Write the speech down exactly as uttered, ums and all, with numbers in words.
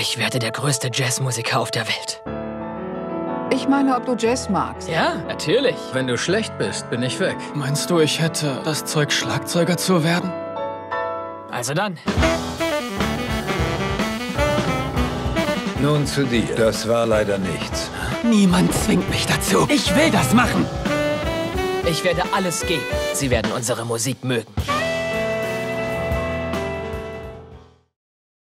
Ich werde der größte Jazzmusiker auf der Welt. Ich meine, ob du Jazz magst. Ja, natürlich. Wenn du schlecht bist, bin ich weg. Meinst du, ich hätte das Zeug, Schlagzeuger zu werden? Also dann. Nun zu dir. Das war leider nichts. Niemand zwingt mich dazu. Ich will das machen. Ich werde alles geben. Sie werden unsere Musik mögen.